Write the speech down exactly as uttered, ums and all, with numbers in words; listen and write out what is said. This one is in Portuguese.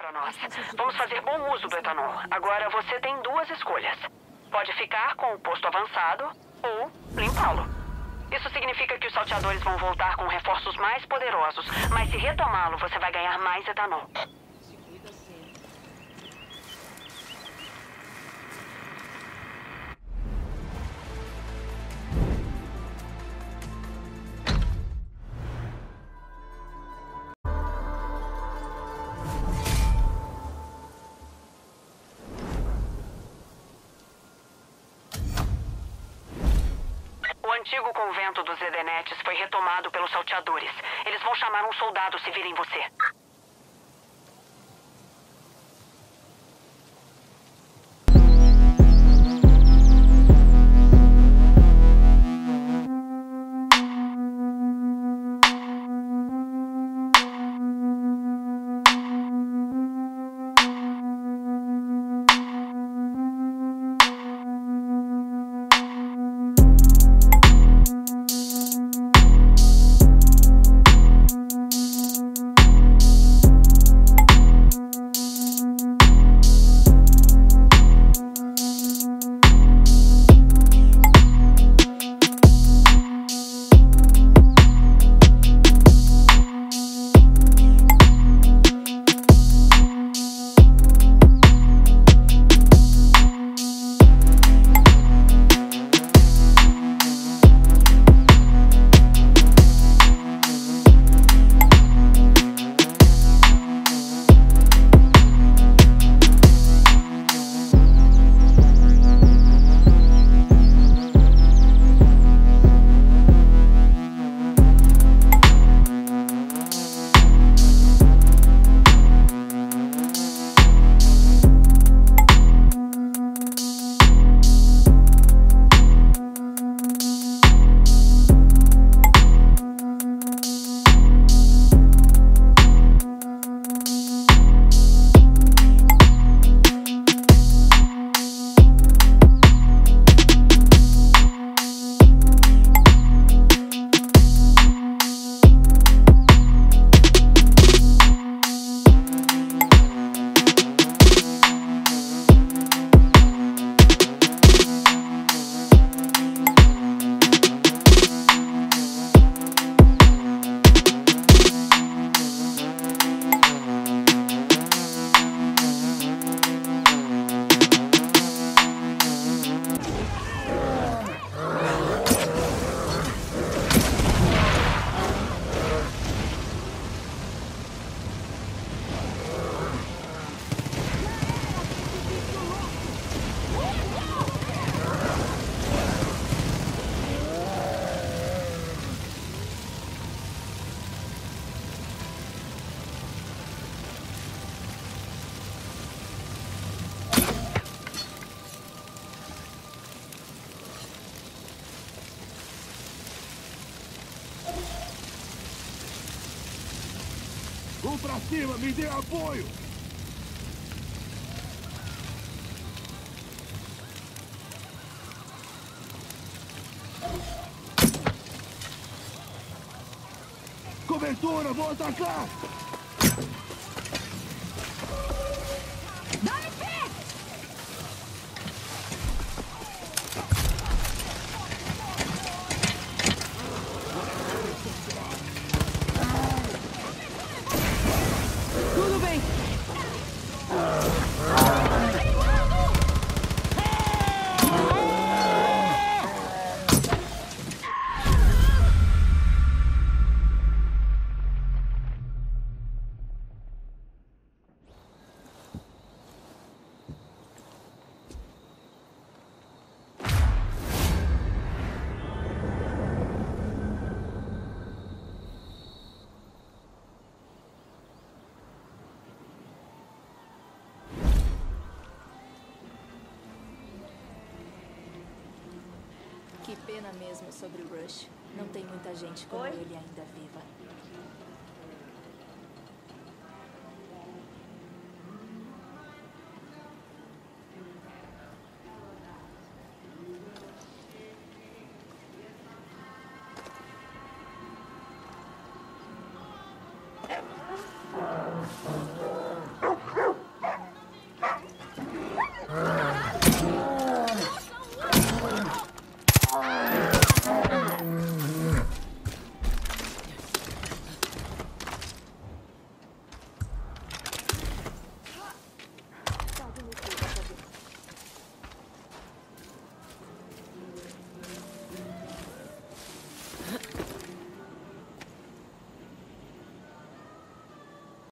para nós. Vamos fazer bom uso do etanol. Agora você tem duas escolhas. Pode ficar com o posto avançado ou limpá-lo. Isso significa que os salteadores vão voltar com reforços mais poderosos, mas se retomá-lo, você vai ganhar mais etanol. O antigo convento dos Edenetes foi retomado pelos salteadores. Eles vão chamar um soldado se virem você. Vão pra cima, me dê apoio! Cobertura, vou atacar! Dá-lhe pé! Que pena mesmo sobre o Rush. Não tem muita gente como Oi? ele ainda viva.